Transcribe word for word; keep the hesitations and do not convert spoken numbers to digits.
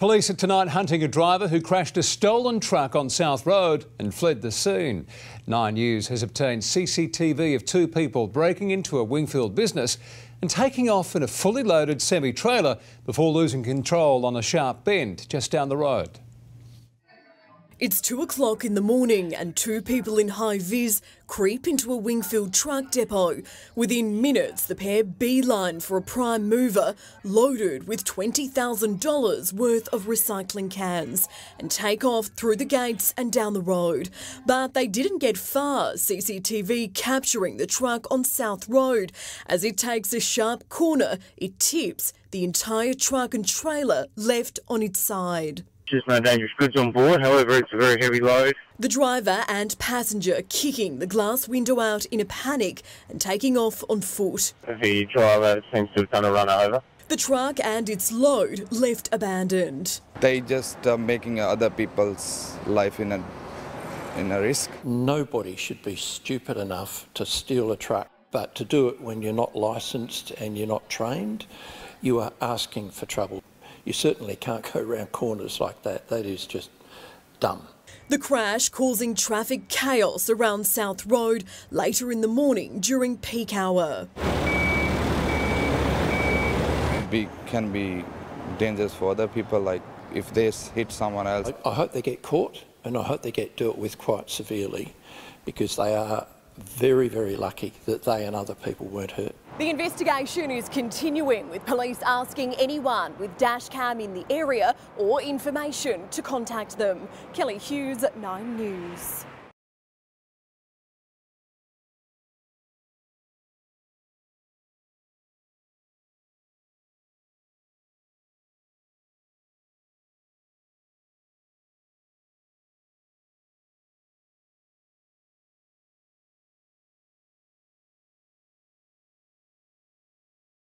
Police are tonight hunting a driver who crashed a stolen truck on South Road and fled the scene. Nine News has obtained C C T V of two people breaking into a Wingfield business and taking off in a fully loaded semi-trailer before losing control on a sharp bend just down the road. It's two o'clock in the morning and two people in high vis creep into a Wingfield truck depot. Within minutes, the pair beeline for a prime mover loaded with twenty thousand dollars worth of recycling cans and take off through the gates and down the road. But they didn't get far, C C T V capturing the truck on South Road. As it takes a sharp corner, it tips, the entire truck and trailer left on its side. There's no dangerous goods on board, however, it's a very heavy load. The driver and passenger kicking the glass window out in a panic and taking off on foot. The driver seems to have done a run over. The truck and its load left abandoned. They just are making other people's life in a, in a risk. Nobody should be stupid enough to steal a truck, but to do it when you're not licensed and you're not trained, you are asking for trouble. You certainly can't go round corners like that. That is just dumb. The crash causing traffic chaos around South Road later in the morning during peak hour. It can be dangerous for other people, like if they hit someone else. I hope they get caught and I hope they get dealt with quite severely, because they are very, very lucky that they and other people weren't hurt. The investigation is continuing, with police asking anyone with dash cam in the area or information to contact them. Kelly Hughes, Nine News.